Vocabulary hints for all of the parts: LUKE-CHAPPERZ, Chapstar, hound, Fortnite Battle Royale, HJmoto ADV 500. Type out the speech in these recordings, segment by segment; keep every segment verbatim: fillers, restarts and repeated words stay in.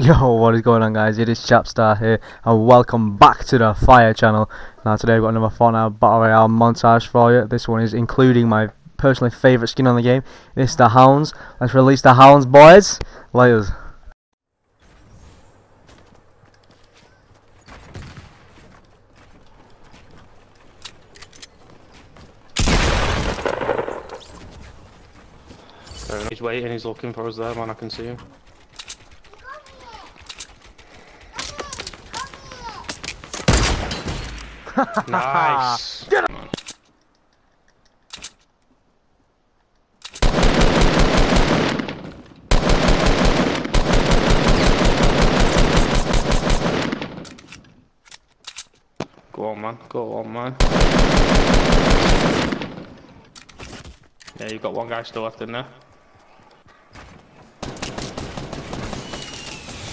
Yo, what is going on, guys? It is Chapstar here, and welcome back to the Fire channel. Now today we've got another Fortnite Battle Royale montage for you. This one is including my personally favourite skin on the game. It's the Hounds. Let's release the Hounds, boys. Layers. He's waiting, he's looking for us there, man. I can see him. Nice. Get him. Go on, man. Go on, man. Yeah, you've got one guy still left in there.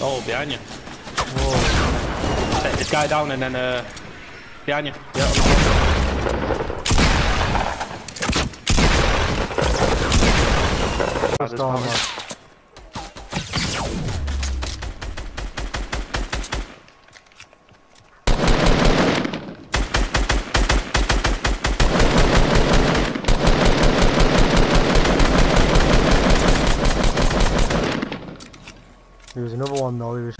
Oh, behind you. Whoa. Take this guy down and then, uh... behind you. Yeah, on the That's gone, man. There was another one though. There was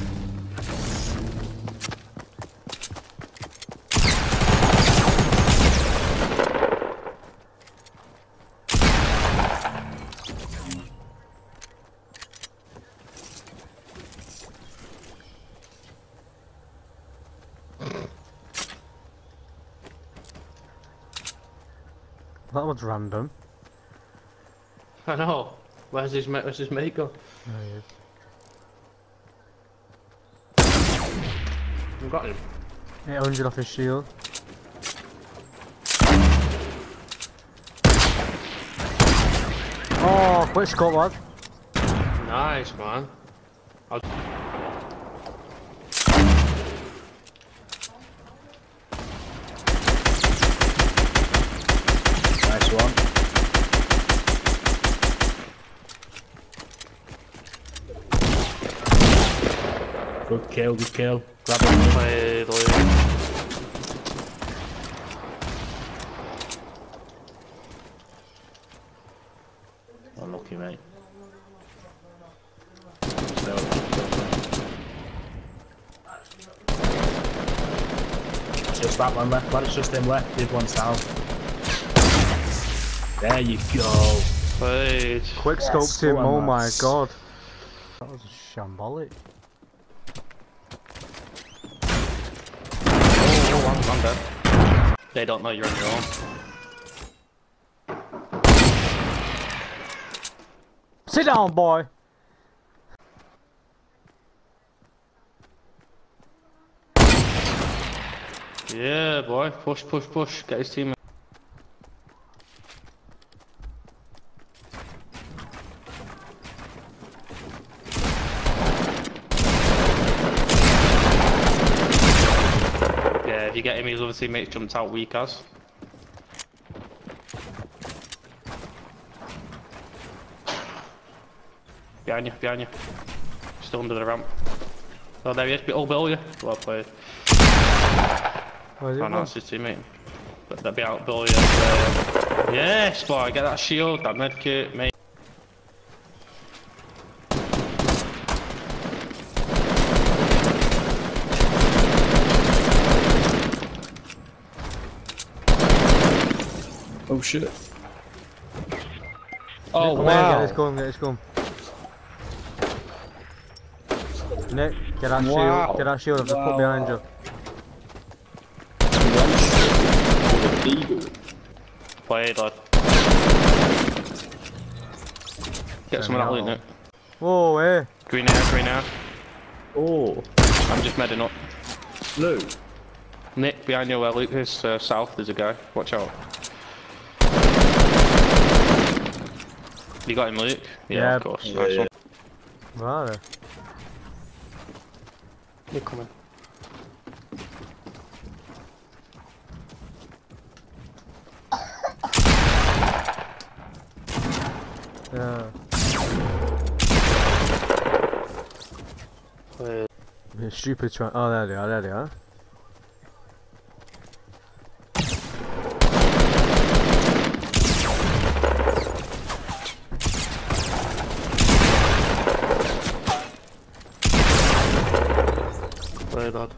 that was random. I know. Where's his mate? Where's his mate gone? There he is. I've got him. eight hundred off his shield. Oh, quick scope, lad. Nice, man. I'll... Nice one. Good kill, good kill. Grab him. Play the lead. Unlucky, mate. There we go. Just that one left, but it's just him left. Did one south. There you go. Played. Quick scope, yes, him. Oh my god. That was shambolic. I'm dead. They don't know you're on your own. Sit down, boy. Yeah, boy. Push, push, push. Get his team. If you get him, his other teammate jumps out weak as. Behind you, behind you. Still under the ramp. Oh, there he is. Oh, below you. Well played. Oh, no, it's his teammate. But they'll be out below you. Uh, yes, boy. Get that shield, that medkit, mate. Oh shit. Oh Nick, wow. Get this gun, get this gun. Nick, get that wow. shield, get that shield, I've just wow. put behind you. Play it, lad. Get some of that loot, Nick. Whoa, eh? Green air, green air. Oh. I'm just medding up. Luke. Nick, behind you where Luke is, uh, south, there's a guy. Watch out. You got him, Luke? Yeah, yeah, of course. Yeah, nice yeah. one. Where are they? They're coming. Yeah. Wait. You're stupid trying. Oh, there they are, there they are. Play that.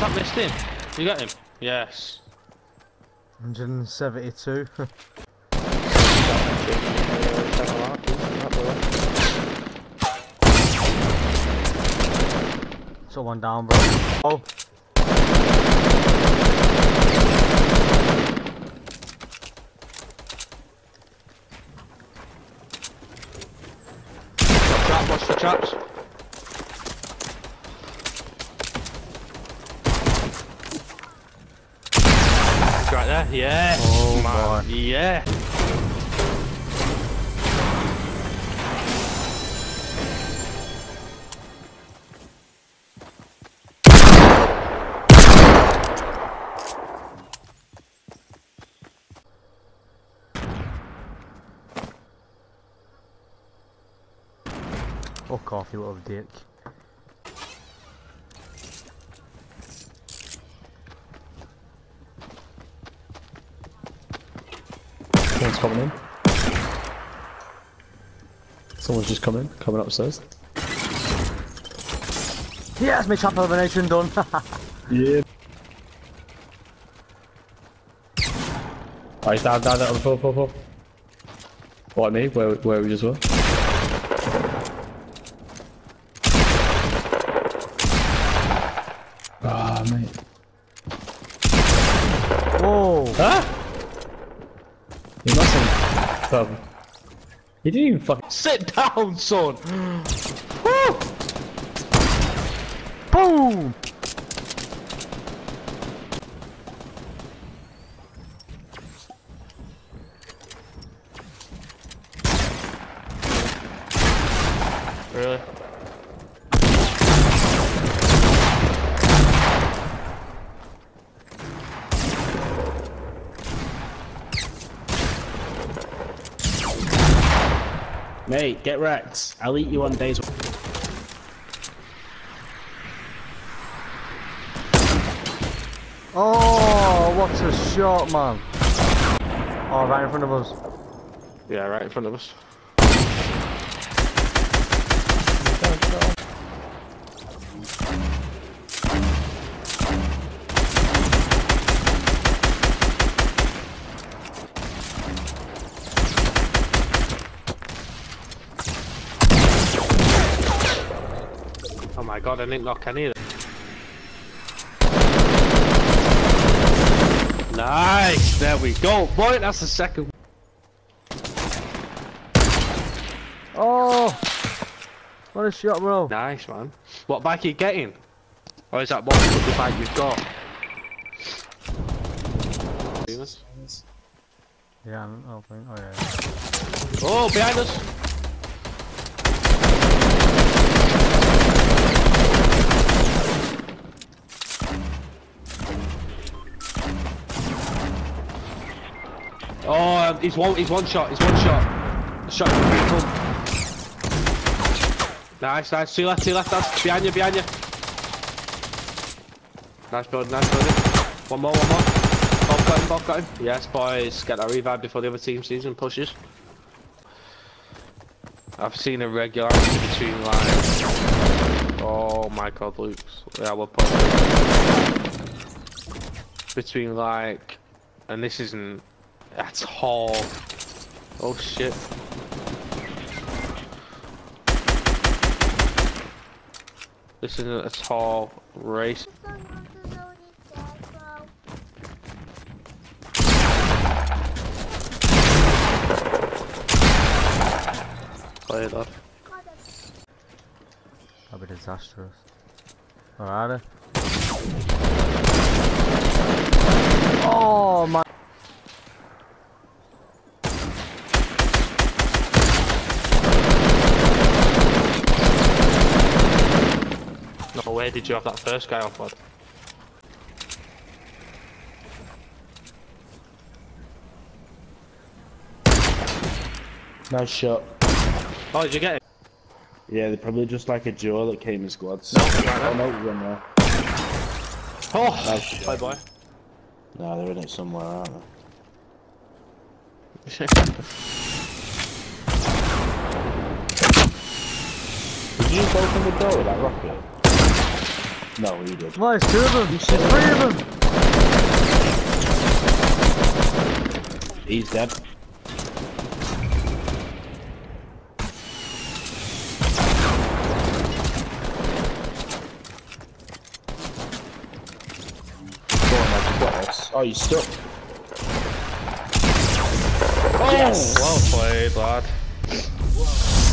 That missed him. You got him? Yes. one seventy-two. Someone down, bro. Oh. Trap, watch the traps. Right there, yeah. Oh man, boy. Yeah. Fuck off, you little dick. Someone's coming in. Someone's just coming, coming upstairs. Yes, my trap elimination done. Yeah. Alright, down, down, down, pull, pull, pull. Like me, where, where we just were. Ah, oh, mate. Whoa. Huh? He mustn't. Um, he didn't even fucking sit down, son. Woo! Boom! Really? Mate, get wrecked. I'll eat you on days. Oh, what a shot, man. Oh, right in front of us. Yeah, right in front of us. Oh my god, I didn't knock any of them. Nice! There we go, boy! That's the second. Oh! What a shot, bro. Nice, man. What bike are you getting? Or is that one of the bike you've got? Yeah, I don't think. Oh, yeah. Oh, behind us! Oh, he's one, he's one shot, he's one shot. Shot people. Nice, nice. Two left, two left, that's behind you, behind you. Nice build, nice build. One more, one more. Bob got him, Bob got him. Yes, boys, get that revive before the other team sees and pushes. I've seen a regularity between lines. Oh my god, Luke. Yeah, we're playing. Between like, and this isn't. That's hard. Oh shit. This isn't a tall race. Play play that. That'll be disastrous. Alrighty. Oh my. No way did you have that first guy off, lad? Nice shot. Oh, did you get it? Yeah, they're probably just like a duo that came in squads. No, oh, no, we're in there. Oh! Nice bye bye. Nah, they're in it somewhere, aren't they? Did you just open the door with that rocket? No, he did. Nice, two of them! Three of them! He's dead. Oh, you stuck. Oh, yes. Well played, lad.